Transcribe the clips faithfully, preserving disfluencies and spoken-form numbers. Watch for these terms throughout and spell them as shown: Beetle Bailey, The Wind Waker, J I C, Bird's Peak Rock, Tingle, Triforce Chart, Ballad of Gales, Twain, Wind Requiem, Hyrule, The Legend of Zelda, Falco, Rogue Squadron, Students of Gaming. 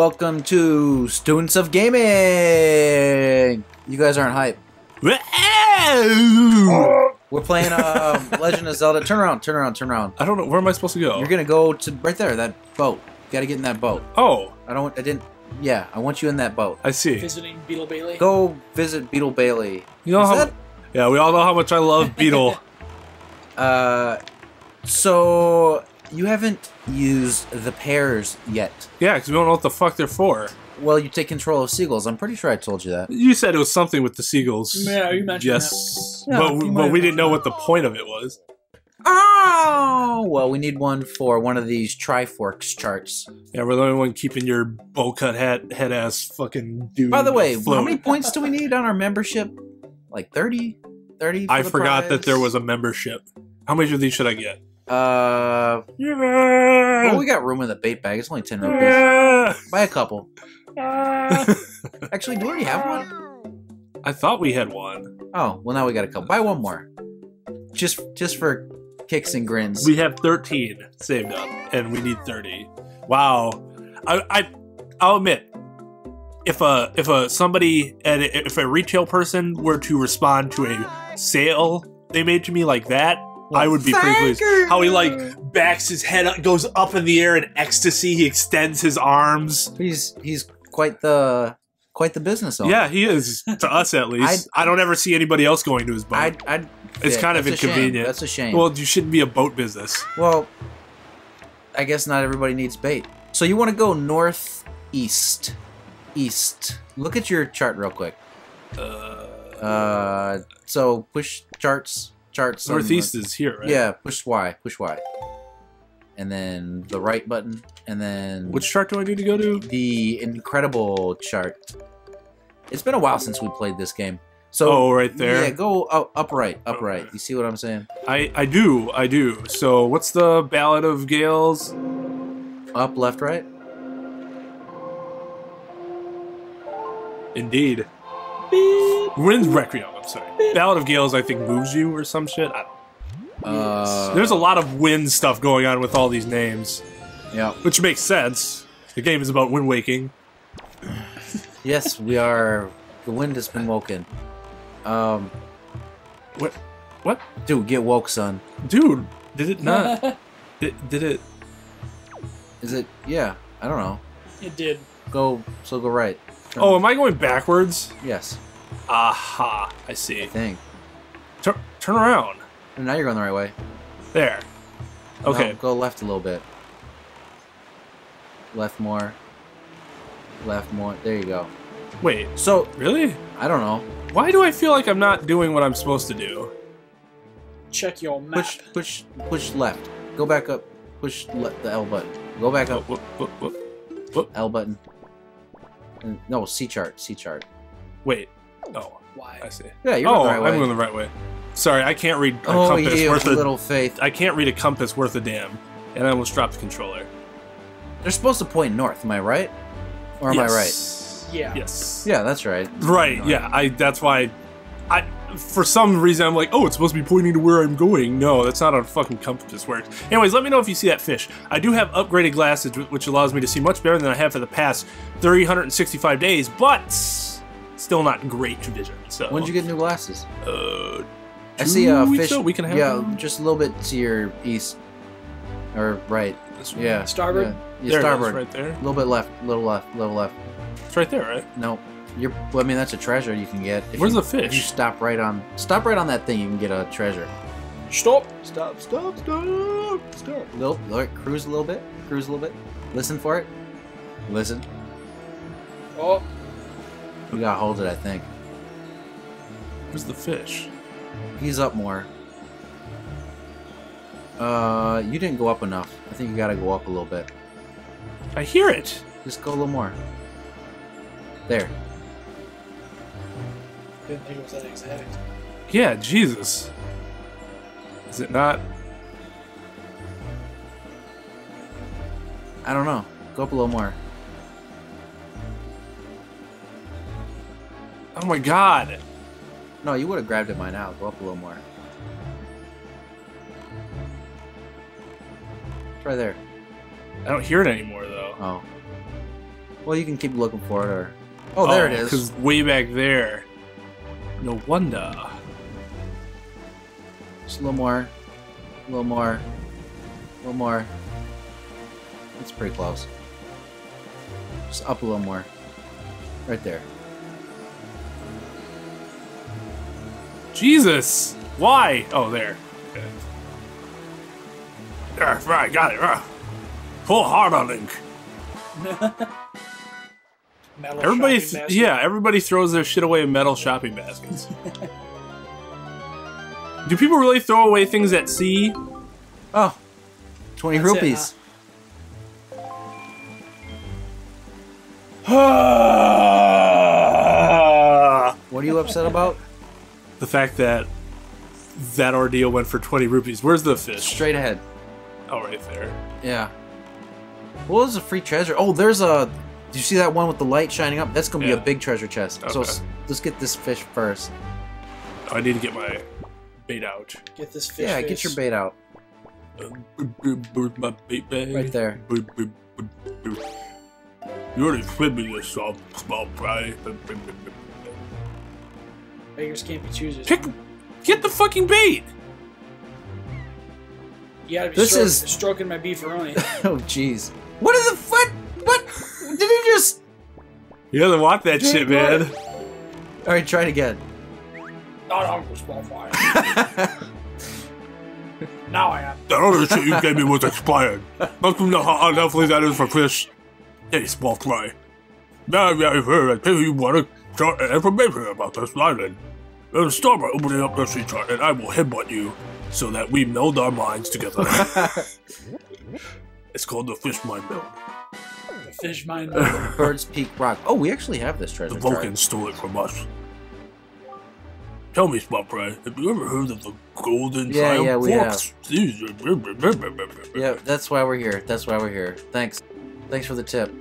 Welcome to Students of Gaming! You guys aren't hype. We're playing uh, Legend of Zelda. Turn around, turn around, turn around. I don't know. Where am I supposed to go? You're gonna go to right there, that boat. You gotta get in that boat. Oh. I don't, I didn't, yeah, I want you in that boat. I see. Visiting Beetle Bailey. Go visit Beetle Bailey. You know Is how, that? Yeah, we all know how much I love Beetle. uh, so... You haven't used the pears yet. Yeah, because we don't know what the fuck they're for. Well, you take control of seagulls. I'm pretty sure I told you that. You said it was something with the seagulls. Yeah, you mentioned yes. that. Yes, but, but we didn't know what the point of it was. Oh! Well, we need one for one of these Triforce charts. Yeah, we're the only one keeping your bowl-cut hat, head-ass fucking dude. By the way, afloat. How many points do we need on our membership? Like thirty? thirty for I the forgot prize? that there was a membership. How many of these should I get? Uh, yeah. Well, we got room in the bait bag. It's only ten rupees. Yeah. Buy a couple. Uh, Actually, do we already have one? I thought we had one. Oh, well now we got a couple. Buy one more. Just, just for kicks and grins. We have thirteen saved up, and we need thirty. Wow. I, I, I'll admit, if a, if a somebody, and if a retail person were to respond to a sale they made to me like that. I would be pretty pleased. How he like backs his head up, goes up in the air in ecstasy. He extends his arms. He's he's quite the quite the business owner. Yeah, he is to us at least. I'd, I don't ever see anybody else going to his boat. I'd, I'd, it's yeah, kind of inconvenient. A that's a shame. Well, you shouldn't be a boat business. Well, I guess not everybody needs bait. So you want to go northeast, east. Look at your chart real quick. Uh, uh so push charts. Charts. Northeast is here, right? Yeah, push Y, push Y. And then the right button, and then... Which chart do I need to go to? The incredible chart. It's been a while since we played this game. So, oh, right there? Yeah, go up, upright, upright. Okay. You see what I'm saying? I, I do, I do. So what's the Ballad of Gales? Up, left, right? Indeed. Beep. Wind Requiem, I'm sorry. Beep. Ballad of Gales, I think, moves you or some shit. I don't know. Uh, There's a lot of wind stuff going on with all these names. Yeah. Which makes sense. The game is about wind waking. Yes, we are. The wind has been woken. Um. What? What? Dude, get woke, son. Dude, did it not? did, did it? Is it? Yeah, I don't know. It did. Go, so go right. Turn. Oh, am I going backwards? Yes. Aha, I see. I think. Tur turn around. And now you're going the right way. There. Okay. No, go left a little bit. Left more. Left more. There you go. Wait. So really? I don't know. Why do I feel like I'm not doing what I'm supposed to do? Check your map. Push, push, push left. Go back up. Push le the L button. Go back up. Whoop, whoop, whoop, whoop, whoop. L button. No, C chart, C chart. Wait. Oh, why? I see. Yeah, you're oh, going the right way. I'm going the right way. Sorry, I can't read a oh, compass you, worth a little faith. I can't read a compass worth a damn, and I almost dropped the controller. They're supposed to point north. Am I right? Or am yes. I right? Yeah. Yes. Yeah, that's right. Right. Yeah. I. That's why. I. For some reason, I'm like, oh, it's supposed to be pointing to where I'm going. No, that's not how fucking compass works. Anyways, let me know if you see that fish. I do have upgraded glasses, which allows me to see much better than I have for the past three hundred sixty-five days, but still not great vision. So when did you get new glasses? Uh, I see a fish. We can have yeah, them? Just a little bit to your east or right. This one. Yeah, starboard. Yeah, yeah there starboard. It is, right there. A little bit left. Little left. Little left. It's right there, right? No. You're, well, I mean, that's a treasure you can get. If Where's you, the fish? If you stop right on, stop right on that thing. You can get a treasure. Stop! Stop! Stop! Stop! Stop! Nope. Look, cruise a little bit. Cruise a little bit. Listen for it. Listen. Oh. You gotta hold it, I think. Where's the fish? He's up more. Uh, you didn't go up enough. I think you gotta go up a little bit. I hear it. Just go a little more. There. Didn't think it was that exact. Yeah, Jesus. Is it not? I don't know. Go up a little more. Oh my God! No, you would have grabbed it by now. Go up a little more. It's right there. I don't hear it anymore, though. Oh. Well, you can keep looking for it. Or... Oh, oh, there it is. Because way back there. No wonder. Just a little more. A little more. A little more. It's pretty close. Just up a little more. Right there. Jesus! Why? Oh, there. Okay. Yeah, right, got it. Right. Pull hard on Link. Metal everybody, th yeah, everybody throws their shit away in metal shopping baskets. Do people really throw away things at sea? Oh, twenty That's rupees. It, huh? What are you upset about? The fact that that ordeal went for twenty rupees. Where's the fish? Straight ahead. Oh, right there. Yeah. What was a free treasure? Oh, there's a... Did you see that one with the light shining up? That's going to yeah. be a big treasure chest. Okay. So let's get this fish first. Oh, I need to get my bait out. Get this fish Yeah, face. Get your bait out. My bait bag. Right there. You already fed me this small fry. Beggars can't be choosers. Pick... Get the fucking bait! You gotta be this stroking, is... stroking my beefaroni. Oh, jeez. What is the fuck? What? Did he just... You gotta walk that Dude, shit, man. Alright, try it again. Not Uncle Spellfire. Now I am. The other shit you gave me was expired. Don't you know how unhealthy that is for fish? Hey, small fly. Now I've heard I tell you what a chart and information about this island. Then start by opening up the sea chart and I will headbutt you so that we meld our minds together. It's called the fish mind meld. The fish mind meld. Bird's Peak Rock. Oh, we actually have this treasure. The Vulcans stole it from us. Tell me, Spotfry, have you ever heard of the Golden yeah, Triumph? Yeah, we Fox? have. Yeah, that's why we're here. That's why we're here. Thanks. Thanks for the tip.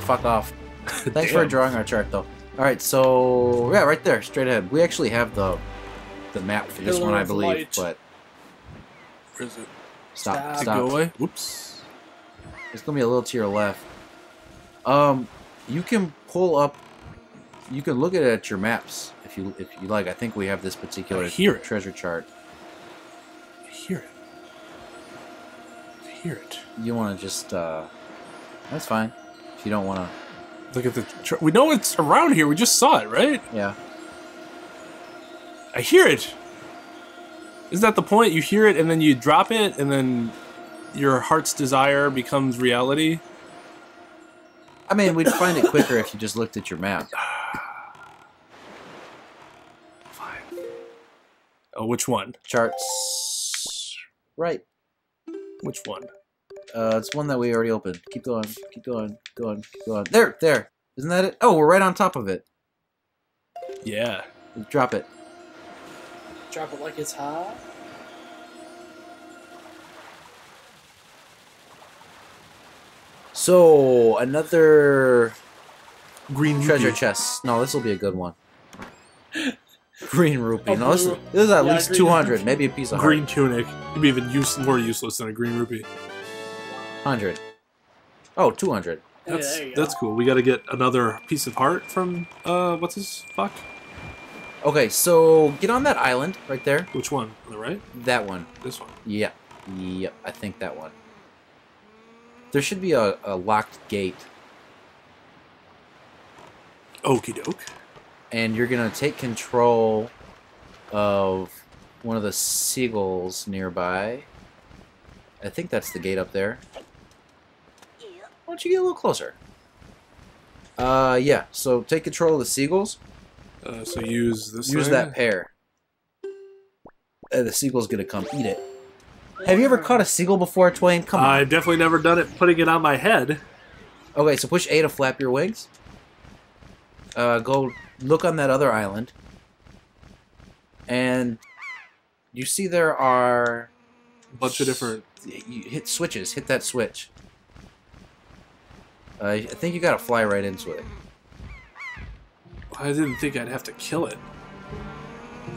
Fuck off. Thanks for drawing our chart, though. All right, so yeah, right there, straight ahead. We actually have the the map for this one, I believe, light. but where is it? Stop, stop. Stop. Go away. Whoops. It's gonna be a little to your left. Um, you can pull up. You can look at it at your maps if you if you like. I think we have this particular I hear treasure it. chart. I hear it. I hear it. You want to just? Uh, that's fine. If you don't want to. Look at the... Tr we know it's around here. We just saw it, right? Yeah. I hear it. Isn't that the point? You hear it, and then you drop it, and then your heart's desire becomes reality? I mean, we'd find it quicker if you just looked at your map. Fine. Oh, which one? Charts. Right. Which one? Uh, it's one that we already opened. Keep going, keep going, going, keep going. There, there. Isn't that it? Oh, we're right on top of it. Yeah. Drop it. Drop it like it's hot. So another green treasure rupee. chest. No, this will be a good one. Green rupee. Oh, no, this, this is at yeah, least two hundred. Maybe a piece of green heart. tunic. It'd be even use more useless than a green rupee. Hundred. Oh, two hundred. That's yeah, that's go. cool. We got to get another piece of heart from uh, what's his fuck? Okay, so get on that island right there. Which one? On the right? That one. This one. Yeah, yeah. I think that one. There should be a, a locked gate. Okie doke. And you're gonna take control of one of the seagulls nearby. I think that's the gate up there. Why don't you get a little closer? Uh, yeah. So take control of the seagulls. Uh, so use this. Use that pair. And the seagull's gonna come eat it. Have you ever caught a seagull before, Twain? Come on. I've definitely never done it. Putting it on my head. Okay, so push A to flap your wings. Uh, go look on that other island. And you see there are a bunch of different. You hit switches. Hit that switch. Uh, I think you gotta fly right into it. I didn't think I'd have to kill it.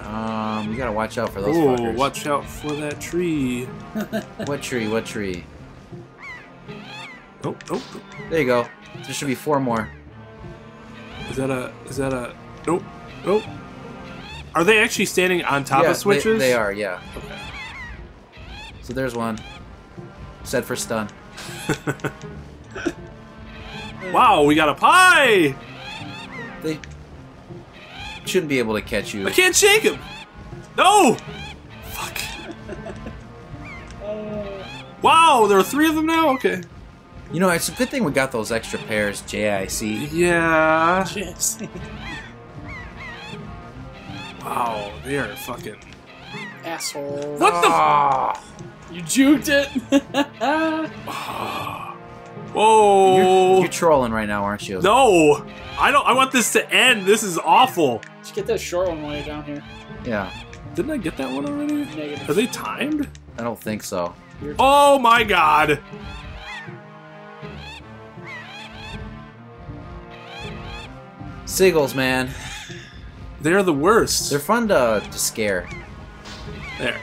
Um, you gotta watch out for those Ooh, fuckers. Watch out for that tree. What tree? What tree? Oh, oh. There you go. There should be four more. Is that a... Is that a... Nope. Nope. Are they actually standing on top yeah, of switches? They, they are, yeah. Okay. So there's one. Set for stun. Wow, we got a pie! They shouldn't be able to catch you. I can't shake him! No! Fuck. Wow, there are three of them now? Okay. You know, it's a good thing we got those extra pairs, J I C. Yeah. J I C. Wow, they are fucking... Asshole. What the oh. f- You juked it! oh. Whoa! You're, you're trolling right now, aren't you? No! I don't- I want this to end! This is awful! Just get that short one while you're down here. Yeah. Didn't I get that one already? Negative. Are they timed? I don't think so. Oh my god! Seagulls, man. They're the worst. They're fun to, to scare. There.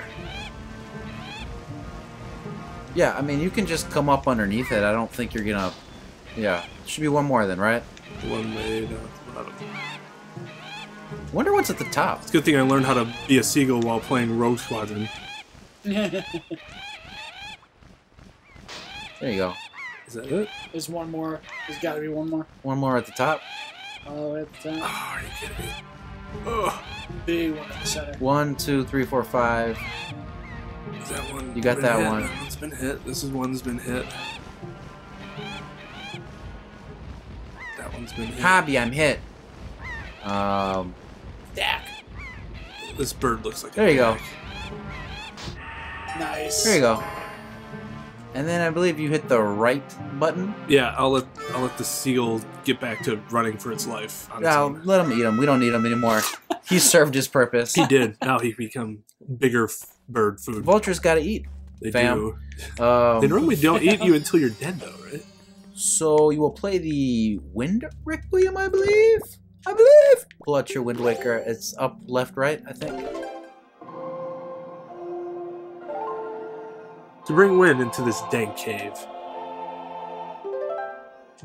Yeah, I mean, you can just come up underneath it. I don't think you're gonna... Yeah. Should be one more then, right? One way down the bottom. Wonder what's at the top. It's a good thing I learned how to be a seagull while playing Rogue Squadron. There you go. Is that it? There's one more. There's gotta be one more. One more at the top. All the way at the top. Oh, are you kidding me? Ugh. Big one at the center. One, two, three, four, five. Is that one? You got that hit. One. That one's been hit. This is one's been hit. That one's been hit. Hobby, I'm hit. Um. Stack. This bird looks like. There a you back. Go. Nice. There you go. And then I believe you hit the right button. Yeah, I'll let I'll let the seal get back to running for its life. No, its let him eat him. We don't need him anymore. He served his purpose. He did. Now he become bigger f bird food. Vultures gotta eat. They fam. do. Um, they normally don't eat you until you're dead, though, right? So you will play the Wind Requiem, I believe. I believe. Pull out your Wind Waker. It's up, left, right, I think. To bring wind into this dank cave.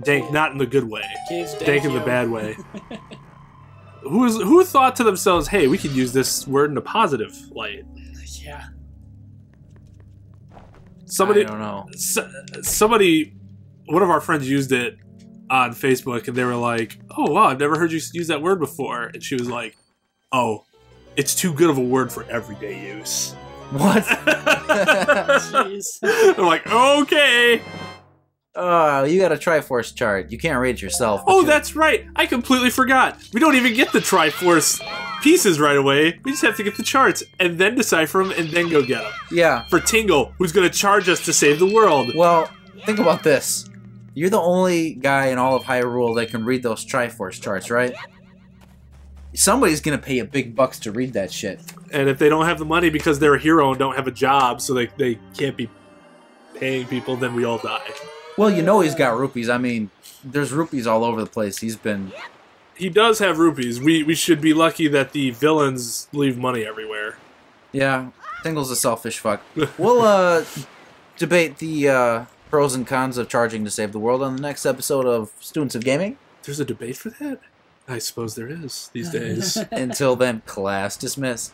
Dank, not in the good way. Cave's dank dank in the bad way. who, is, who thought to themselves, hey, we could use this word in a positive light? Yeah. Somebody, I don't know. So, somebody, one of our friends used it on Facebook, and they were like, oh, wow, I've never heard you use that word before. And she was like, oh, it's too good of a word for everyday use. What? Jeez. I'm like, okay. Oh, you got a Triforce chart. You can't read it yourself. Oh, you... that's right. I completely forgot. We don't even get the Triforce pieces right away. We just have to get the charts and then decipher them and then go get them. Yeah. For Tingle, who's going to charge us to save the world. Well, think about this. You're the only guy in all of Hyrule that can read those Triforce charts, right? Somebody's gonna pay you big bucks to read that shit. And if they don't have the money because they're a hero and don't have a job, so they, they can't be paying people, then we all die. Well, you know he's got rupees. I mean, there's rupees all over the place. He's been... He does have rupees. We, we should be lucky that the villains leave money everywhere. Yeah. Tingle's a selfish fuck. We'll uh, debate the uh, pros and cons of charging to save the world on the next episode of Students of Gaming. There's a debate for that? I suppose there is, these days. Until then, class dismissed.